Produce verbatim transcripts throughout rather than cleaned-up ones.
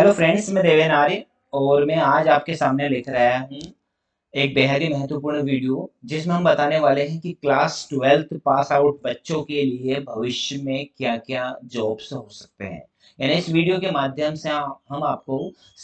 Hello friends, मैं देवेंद्र आर्य और मैं आज आपके सामने लेकर आया हूँ एक बेहद ही महत्वपूर्ण वीडियो जिसमें हम बताने वाले हैं कि क्लास ट्वेल्थ पास आउट बच्चों के लिए भविष्य में क्या क्या जॉब्स हो सकते हैं। यानी इस वीडियो के माध्यम से हम आपको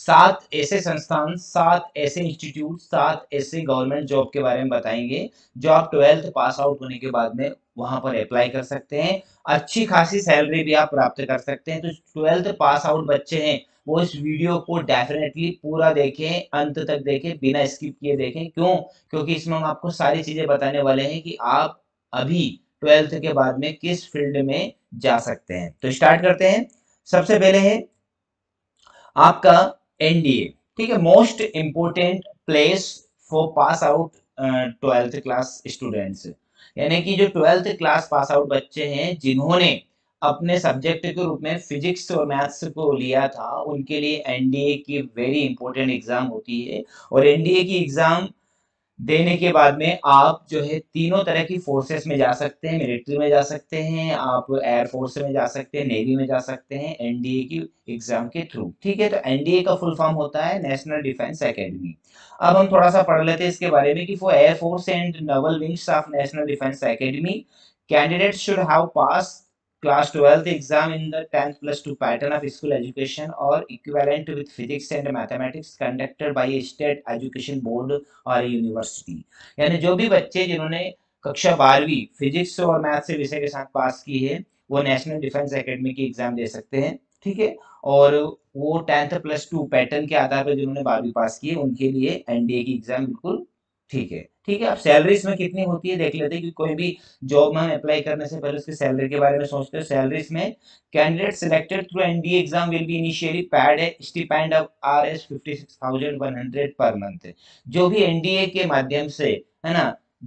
सात ऐसे संस्थान, सात ऐसे इंस्टीट्यूट, सात ऐसे गवर्नमेंट जॉब के बारे में बताएंगे जो आप ट्वेल्थ पास आउट होने के बाद में वहां पर अप्लाई कर सकते हैं। अच्छी खासी सैलरी भी आप प्राप्त कर सकते हैं। तो ट्वेल्थ पास आउट बच्चे हैं वो इस वीडियो को डेफिनेटली पूरा देखें, अंत तक देखें, बिना स्किप किए देखें। क्यों? क्योंकि इसमें हम आपको सारी चीजें बताने वाले हैं कि आप अभी ट्वेल्थ के बाद में किस फील्ड में जा सकते हैं। तो स्टार्ट करते हैं। सबसे पहले है आपका एनडीए, ठीक है, most important place for pass out twelfth class students. यानी कि जो ट्वेल्थ क्लास पास आउट बच्चे हैं जिन्होंने अपने सब्जेक्ट के रूप में फिजिक्स और मैथ्स को लिया था, उनके लिए एनडीए की वेरी इंपॉर्टेंट एग्जाम होती है। और एनडीए की एग्जाम देने के बाद में आप जो है तीनों तरह की फोर्सेस में जा सकते हैं। मिलिट्री में जा सकते हैं, आप एयरफोर्स में जा सकते हैं, नेवी में जा सकते हैं, एनडीए की एग्जाम के थ्रू, ठीक है। तो एनडीए का फुल फॉर्म होता है नेशनल डिफेंस एकेडमी। अब हम थोड़ा सा पढ़ लेते हैं इसके बारे में कि for air force and naval wings of national defence academy candidate should have pass Class twelfth exam in the tenth plus two pattern of school education or equivalent with physics and mathematics conducted by a state education board or a university। यानी जो भी बच्चे जिन्होंने कक्षा बारहवीं physics और maths से विषय के साथ पास की है वो नेशनल डिफेंस एकेडमी की एग्जाम दे सकते हैं, ठीक है। और वो टेंथ प्लस टू पैटर्न के आधार पर जिन्होंने बारहवीं पास की है उनके लिए एनडीए की एग्जाम बिल्कुल ठीक है, ठीक है। अब सैलरी इसमें कितनी होती है देख लेते हैं कि कोई भी जॉब में हम अप्लाई करने से पहले उसकी सैलरी के बारे में सोचते हैं। सैलरी इसमें candidate selected through NDA exam will be initially paid है स्टिपेंड ऑफ आरएस छप्पन हज़ार एक सौ पर मंथ। जो भी एनडीए के माध्यम से है ना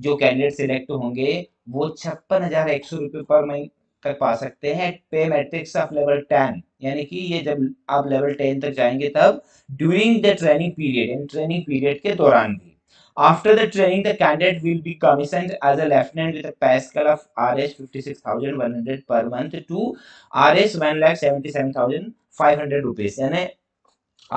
जो कैंडिडेट सिलेक्ट होंगे वो छप्पन हजार एक सौ रुपये पर मंथ तक पा सकते हैं पे मैट्रिक्स ऑफ लेवल टेन। यानी कि ये जब आप लेवल टेन तक जाएंगे तब during the training period, training period के दौरान भी। After the training, the candidate will be commissioned as a lieutenant with a pay scale of Rs fifty-six thousand one hundred per month to Rs one lakh seventy-seven thousand five hundred rupees। यानी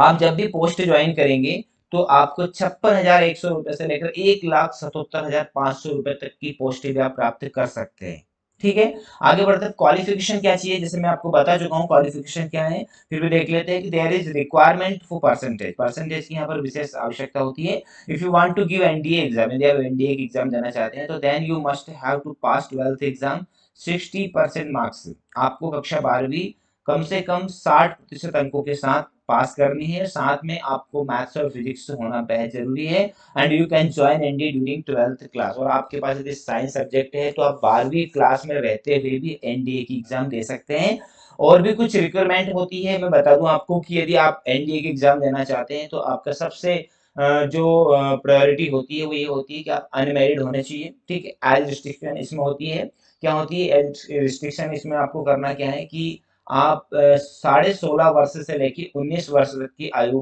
आप जब भी post join करेंगे तो आपको छप्पन हजार एक सौ रुपए से लेकर एक लाख सतहत्तर हजार पांच सौ रुपए तक की पोस्टें भी आप प्राप्त कर सकते हैं, ठीक है। आगे बढ़ते हैं, क्वालिफिकेशन क्या चाहिए जैसे मैं आपको बता चुका हूँ क्वालिफिकेशन क्या है, फिर भी देख लेते हैं कि there is requirement for percentage. Percentage की यहाँ पर विशेष आवश्यकता होती है। If you want to give NDA exam, यदि आप एनडीए की एग्जाम देना चाहते हैं तो then you must have to pass twelfth exam sixty percent marks. आपको कक्षा बारहवीं कम से कम साठ प्रतिशत अंकों के साथ पास करनी है। साथ में आपको मैथ्स और फिजिक्स होना बेहद जरूरी है। And you can join NDA during twelfth class. और आपके पास यदि साइंस सब्जेक्ट है तो आप बारहवीं क्लास में रहते हुए भी एनडीए की एग्जाम दे सकते हैं। और भी कुछ रिक्वायरमेंट होती है, मैं बता दूं आपको कि यदि आप एनडीए की एग्जाम देना चाहते हैं तो आपका सबसे जो प्रायोरिटी होती है वो ये होती है कि आप अनमेरिड होने चाहिए, ठीक है। एज रिस्ट्रिक्शन इसमें होती है, क्या होती है एज रिस्ट्रिक्शन? इसमें आपको करना क्या है कि आप साढ़े सोलह वर्ष से लेकर उन्नीस वर्ष तक की आयु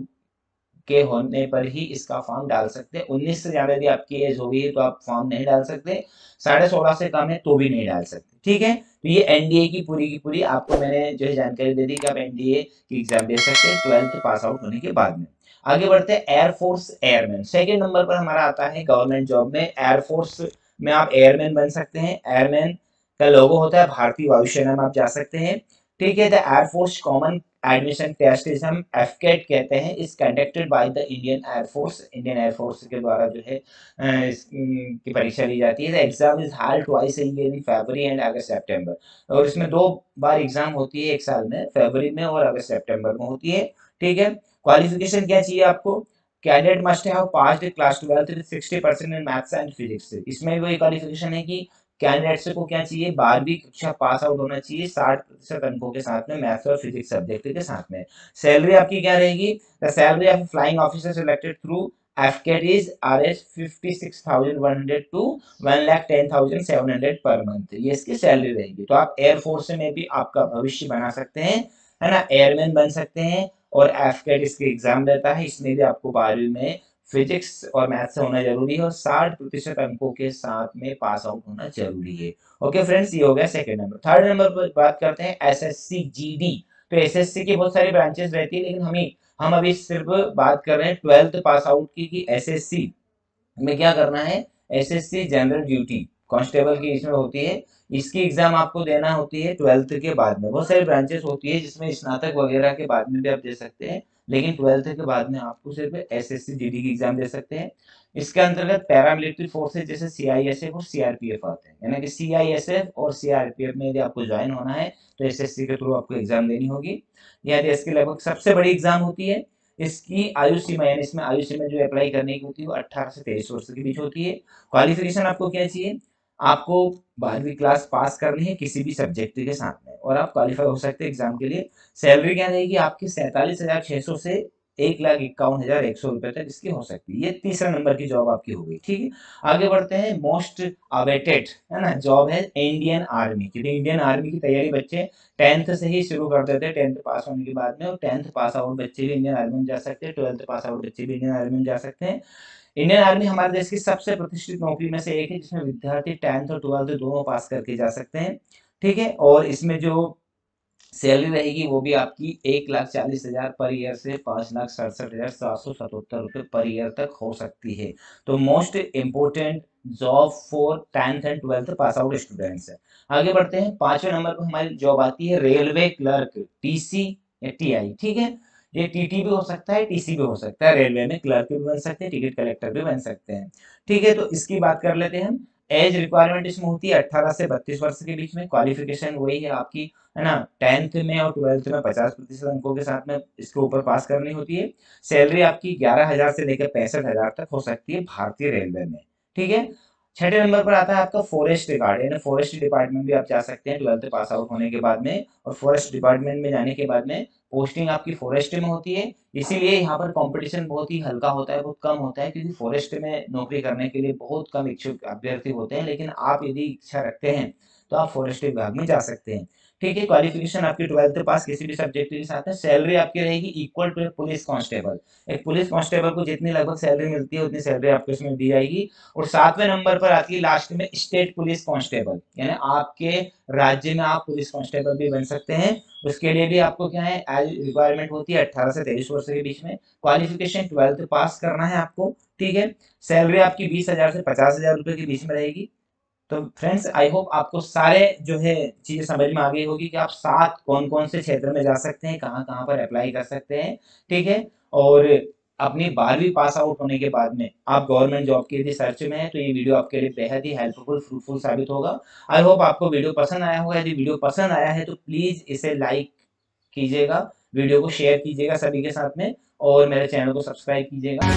के होने पर ही इसका फॉर्म डाल सकते हैं। उन्नीस से ज्यादा यदि आपकी एज हो गई है तो आप फॉर्म नहीं डाल सकते, साढ़े सोलह से कम है तो भी नहीं डाल सकते, ठीक है। तो ये एनडीए की पूरी की पूरी आपको मैंने जो है जानकारी दे दी कि आप एनडीए की एग्जाम दे सकते हैं ट्वेल्थ पास आउट होने के बाद में। आगे बढ़ते हैं, एयरफोर्स एयरमैन। सेकेंड नंबर पर हमारा आता है गवर्नमेंट जॉब में। एयरफोर्स में आप एयरमैन बन सकते हैं। एयरमैन का लोगो होता है भारतीय वायुसेना में, आप जा सकते हैं, ठीक है। The air force common admission test is हम एफकेट कहते हैं, is conducted by the Indian air force. Indian air force के द्वारा जो है इसकी परीक्षा ली जाती है। The exam is held twice in year in February and August September. और इसमें दो बार एग्जाम होती है एक साल में, फरवरी में और अगस्त सितंबर में होती है, ठीक है। क्वालिफिकेशन क्या चाहिए आपको? Candidate must have passed class twelfth with sixty percent in maths and physics. इसमें भी वही क्वालिफिकेशन है कि कैंडिडेट्स को क्या चाहिए, बारहवीं कक्षा पास आउट होना चाहिए साठ प्रतिशत अंकों के साथ में मैथ्स और फिजिक्स सब्जेक्ट के साथ में। सैलरी आपकी क्या रहेगी? The salary of flying officer selected through AFCAT is RS छप्पन हज़ार एक सौ टू एक लाख दस हज़ार सात सौ पर मंथ। ये इसकी सैलरी रहेगी। तो आप एयरफोर्स में भी आपका भविष्य बना सकते हैं, है ना, एयरमैन बन सकते हैं। और एफकेट इसके एग्जाम रहता है, इसमें भी आपको बारहवीं में फिजिक्स और मैथ्स होना जरूरी है और साठ प्रतिशत अंकों के साथ में पास आउट होना जरूरी है। ओके फ्रेंड्स, ये हो गया सेकंड नंबर। थर्ड नंबर पर बात करते हैं एसएससी जीडी। तो एसएससी की बहुत सारी ब्रांचेस रहती है, लेकिन हमें हम अभी सिर्फ बात कर रहे हैं ट्वेल्थ पास आउट की कि एसएससी में क्या करना है। एसएससी जनरल ड्यूटी कांस्टेबल की इसमें होती है, इसकी एग्जाम आपको देना होती है ट्वेल्थ के बाद में। बहुत सारी ब्रांचेस होती है जिसमें स्नातक वगैरह के बाद में भी आप दे सकते हैं, लेकिन ट्वेल्थ के बाद में आपको सिर्फ एसएससी जीडी की एग्जाम दे सकते हैं। इसके अंतर्गत पैरामिलिट्री फोर्सेज जैसे सीआईएसएफ और सीआरपीएफ आते हैं, यानी कि सीआईएसएफ और सीआरपीएफ में यदि आपको ज्वाइन होना है तो एसएससी के थ्रू आपको एग्जाम देनी होगी। यह देश की लगभग सबसे बड़ी एग्जाम होती है। इसकी आयु सीमा, यानी इसमें आयु सीमा जो अप्लाई करने की होती है वो अट्ठारह से तेईस वर्ष के बीच होती है। क्वालिफिकेशन आपको क्या चाहिए, आपको बारहवीं क्लास पास करनी है किसी भी सब्जेक्ट के साथ में, और आप क्वालिफाई हो सकते हैं एग्जाम के लिए। सैलरी क्या रहेगी आपकी, सैंतालीस हजार छह सौ से एक लाख इक्यावन हजार एक सौ रुपए तक इसकी हो सकती है। ये तीसरा नंबर की जॉब आपकी होगी, ठीक है। आगे बढ़ते हैं, मोस्ट अवेटेड है ना जॉब है इंडियन आर्मी की। इंडियन आर्मी की तैयारी बच्चे टेंथ से ही शुरू कर देते हैं, टेंथ पास होने के बाद में, और टेंथ पास आउट बच्चे भी इंडियन आर्मी में जा सकते हैं, ट्वेल्थ पास आउट बच्चे भी इंडियन आर्मी में जा सकते हैं। इंडियन आर्मी हमारे देश की सबसे प्रतिष्ठित नौकरी में से एक है जिसमें विद्यार्थी टेंथ और ट्वेल्थ दोनों पास करके जा सकते हैं, ठीक है। और इसमें जो सैलरी रहेगी वो भी आपकी एक लाख चालीस हजार पर ईयर से पाँच लाख सड़सठ हजार सात सौ सतहत्तर रुपये पर ईयर तक हो सकती है। तो most important job for tenth and twelfth pass out students है। आगे बढ़ते हैं, पांचवें नंबर पर हमारी जॉब आती है रेलवे क्लर्क, टीसी या टीआई, ठीक है। ये टीटी भी हो सकता है, टीसी भी हो सकता है, रेलवे में क्लर्क भी बन सकते हैं, टिकट कलेक्टर भी बन सकते हैं, ठीक है। तो इसकी बात कर लेते हैं हम। एज रिक्वायरमेंट इसमें होती है अट्ठारह से बत्तीस वर्ष के बीच में। क्वालिफिकेशन वही है आपकी, है ना, टेंथ में और ट्वेल्थ में पचास प्रतिशत अंकों के साथ में इसके ऊपर पास करनी होती है। सैलरी आपकी ग्यारह हजार से लेकर पैंसठ हजार तक हो सकती है भारतीय रेलवे में, ठीक है। छठे नंबर पर आता है आपका फॉरेस्ट गार्ड, यानी फॉरेस्ट डिपार्टमेंट भी आप जा सकते हैं ट्वेल्थ पास आउट होने के बाद में, और फॉरेस्ट डिपार्टमेंट में जाने के बाद में पोस्टिंग आपकी फॉरेस्ट में होती है। इसीलिए यहाँ पर कंपटीशन बहुत ही हल्का होता है, बहुत कम होता है, क्योंकि फॉरेस्ट में नौकरी करने के लिए बहुत कम इच्छुक अभ्यर्थी होते हैं। लेकिन आप यदि इच्छा रखते हैं तो आप फॉरेस्ट विभाग में जा सकते हैं, ठीक है। क्वालिफिकेशन आपकी ट्वेल्थ पास किसी भी सब्जेक्ट के साथ है। सैलरी आपकी रहेगी इक्वल टू पुलिस कांस्टेबल, एक पुलिस कांस्टेबल को जितनी लगभग सैलरी मिलती है उतनी सैलरी आपको इसमें दी जाएगी। और सातवें नंबर पर आती है लास्ट में स्टेट पुलिस कांस्टेबल, यानी आपके राज्य में आप पुलिस कांस्टेबल भी बन सकते हैं। उसके लिए भी आपको क्या है, एज रिक्वायरमेंट होती है अट्ठारह से तेईस वर्ष के बीच में। क्वालिफिकेशन ट्वेल्थ पास करना है आपको, ठीक है। सैलरी आपकी बीस हजार से पचास हजार रुपए के बीच में रहेगी। तो फ्रेंड्स, आई होप आपको सारे जो है चीज़ें समझ में आ गई होगी कि आप सात कौन कौन से क्षेत्र में जा सकते हैं, कहाँ कहाँ पर अप्लाई कर सकते हैं, ठीक है। और अपनी बारहवीं पास आउट होने के बाद में आप गवर्नमेंट जॉब के यदि सर्च में हैं तो ये वीडियो आपके लिए बेहद ही हेल्पफुल, फ्रूटफुल साबित होगा। आई होप आपको वीडियो पसंद आया होगा। यदि वीडियो पसंद आया है तो प्लीज़ इसे लाइक कीजिएगा, वीडियो को शेयर कीजिएगा सभी के साथ में, और मेरे चैनल को सब्सक्राइब कीजिएगा।